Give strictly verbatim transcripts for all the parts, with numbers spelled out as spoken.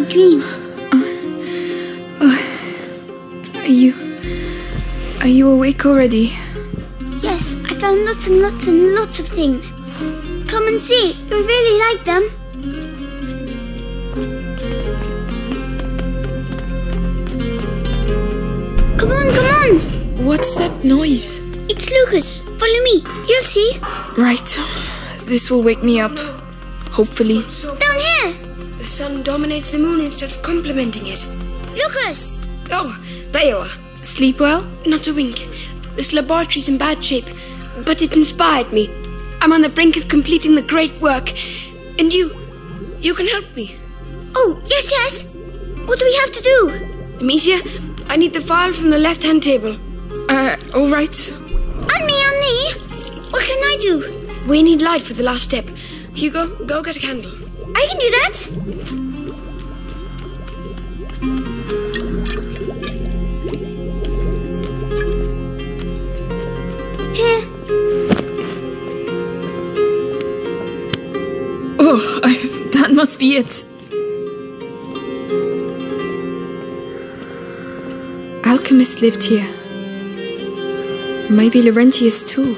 a dream. Uh, uh, are you... Are you awake already? Yes, I found lots and lots and lots of things. Come and see, you'll really like them. Come on, come on! What's that noise? It's Lucas. Follow me, you'll see. Right, this will wake me up. Hopefully. Down here! The sun dominates the moon instead of complementing it. Lucas! Oh, there you are. Sleep well? Not a wink. This laboratory's in bad shape, but it inspired me. I'm on the brink of completing the great work, and you... you can help me. Oh, yes, yes! What do we have to do? Amicia, I need the file from the left-hand table. Uh, all right. And me, and me! What can I do? We need light for the last step. Hugo, go get a candle. I can do that! Here. Oh, I, that must be it. Alchemists lived here. Maybe Laurentius too.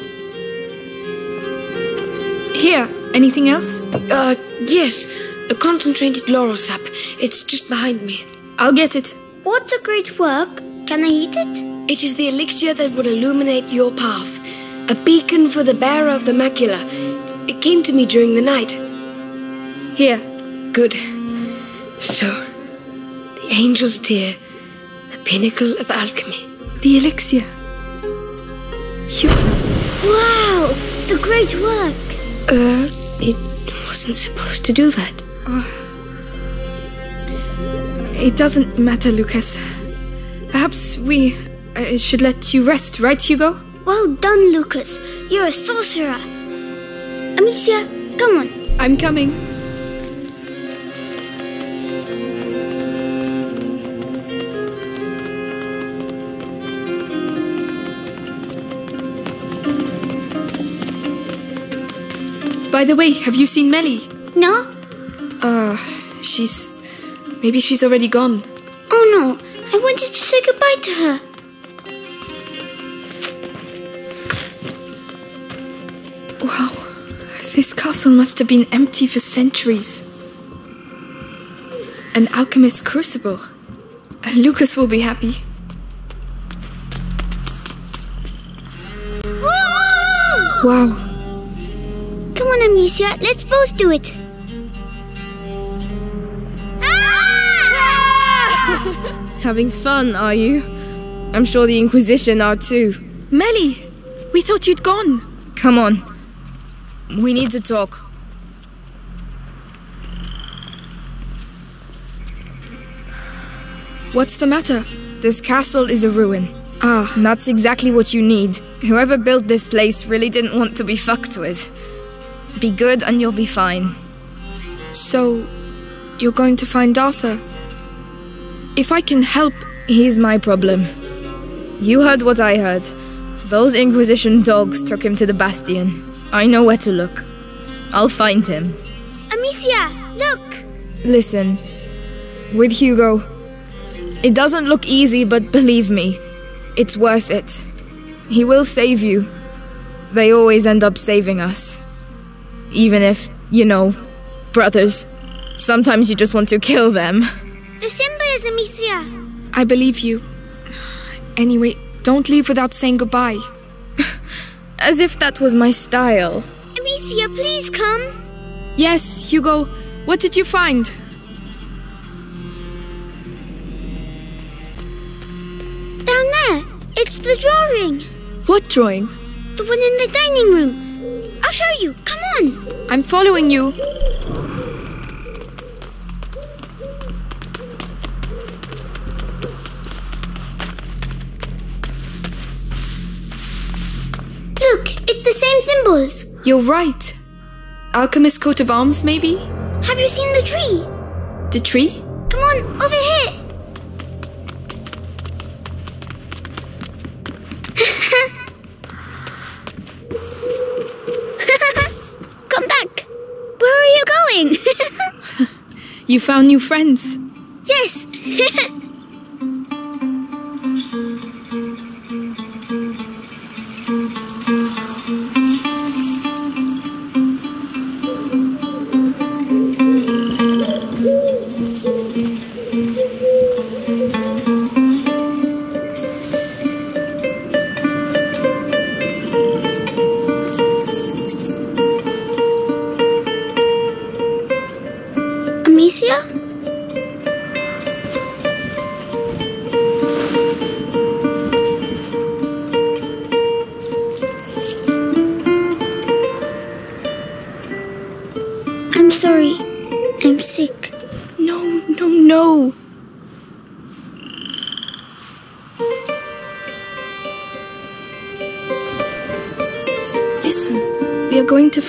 Here, anything else? Uh, yes. A concentrated laurel sap. It's just behind me. I'll get it. What's a great work? Can I eat it? It is the elixir that would illuminate your path. A beacon for the bearer of the macula. It came to me during the night. Here. Good. So, the angel's tear. The pinnacle of alchemy. The elixir. You... Wow! The great work! Uh, it wasn't supposed to do that. Oh. It doesn't matter, Lucas. Perhaps we uh, should let you rest, right, Hugo? Well done, Lucas. You're a sorcerer. Amicia, come on. I'm coming. By the way, have you seen Mélie? No. Uh, she's... Maybe she's already gone. Oh no, I wanted to say goodbye to her. Wow, this castle must have been empty for centuries. An alchemist's crucible. Lucas will be happy. Whoa! Wow. Amicia, let's both do it. Ah! Having fun, are you? I'm sure the Inquisition are too. Mélie, we thought you'd gone. Come on. We need to talk. What's the matter? This castle is a ruin. Ah, that's exactly what you need. Whoever built this place really didn't want to be fucked with. Be good and you'll be fine. So, you're going to find Arthur? If I can help... He's my problem. You heard what I heard. Those Inquisition dogs took him to the Bastion. I know where to look. I'll find him. Amicia, look! Listen. With Hugo, it doesn't look easy, but believe me, it's worth it. He will save you. They always end up saving us. Even if, you know, brothers, sometimes you just want to kill them. The symbol is Amicia. I believe you. Anyway, don't leave without saying goodbye. As if that was my style. Amicia, please come. Yes, Hugo. What did you find? Down there. It's the drawing. What drawing? The one in the dining room. I'll show you. Come on. I'm following you. Look, it's the same symbols. You're right. Alchemist's coat of arms, maybe? Have you seen the tree? The tree? Come on, over here. You found new friends.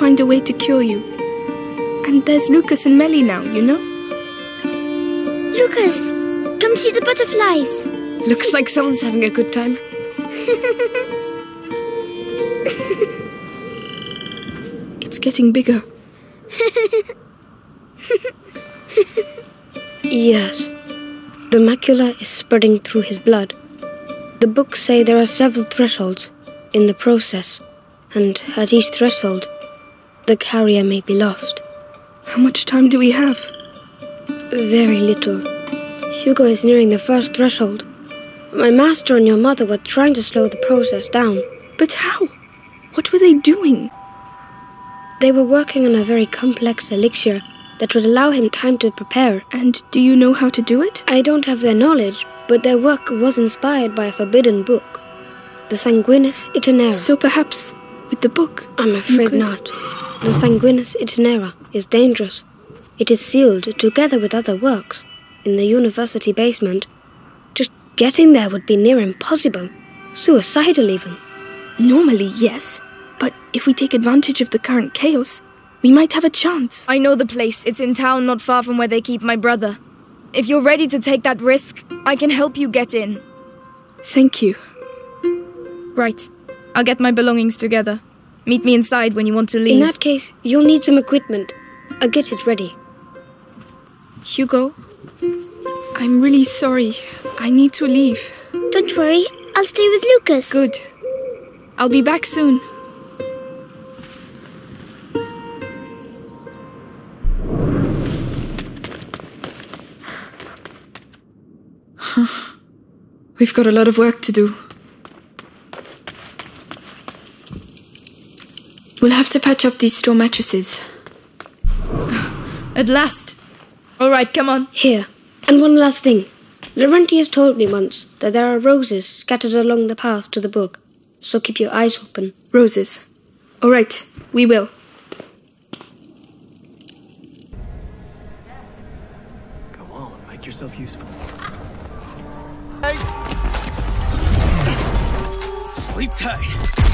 Find a way to cure you. And there's Lucas and Mélie now, you know? Lucas, come see the butterflies. Looks like someone's having a good time. It's getting bigger. Yes. The macula is spreading through his blood. The books say there are several thresholds in the process, and at each threshold, the carrier may be lost. How much time do we have? Very little. Hugo is nearing the first threshold. My master and your mother were trying to slow the process down. But how? What were they doing? They were working on a very complex elixir that would allow him time to prepare. And do you know how to do it? I don't have their knowledge, but their work was inspired by a forbidden book, the Sanguinis Itinera. So perhaps with the book? I'm afraid not. The Sanguinus Itinera is dangerous. It is sealed, together with other works, in the university basement. Just getting there would be near impossible. Suicidal, even. Normally, yes. But if we take advantage of the current chaos, we might have a chance. I know the place. It's in town, not far from where they keep my brother. If you're ready to take that risk, I can help you get in. Thank you. Right. I'll get my belongings together. Meet me inside when you want to leave. In that case, you'll need some equipment. I'll get it ready. Hugo, I'm really sorry. I need to leave. Don't worry. I'll stay with Lucas. Good. I'll be back soon. Huh. We've got a lot of work to do. We'll have to patch up these straw mattresses. At last. All right, come on. Here. And one last thing. Laurentius told me once that there are roses scattered along the path to the book, so keep your eyes open. Roses. All right, we will. Go on, make yourself useful. Sleep tight.